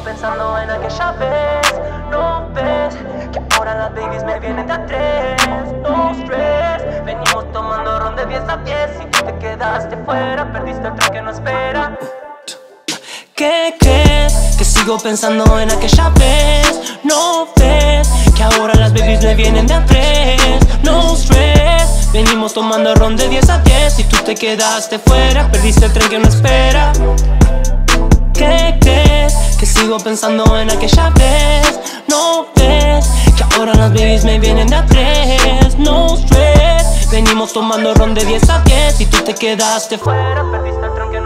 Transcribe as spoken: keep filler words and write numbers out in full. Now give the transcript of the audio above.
pensando en aquella vez. No ves que ahora las babies me vienen de a tres, no stress. Venimos tomando ron de diez a diez. Si tú te quedaste fuera, perdiste el tren que no espera. ¿Qué crees? Que sigo pensando en aquella vez. No ves que ahora las babies me vienen de a tres, no stress. Venimos tomando ron de diez a diez. Si tú te quedaste fuera, perdiste el tren que no espera. ¿Qué crees? Que sigo pensando en aquella vez. No ves que ahora las babies me vienen de a tres, no stress. Venimos tomando ron de diez a diez. Si tú te quedaste fuera, perdiste el tren que no espera.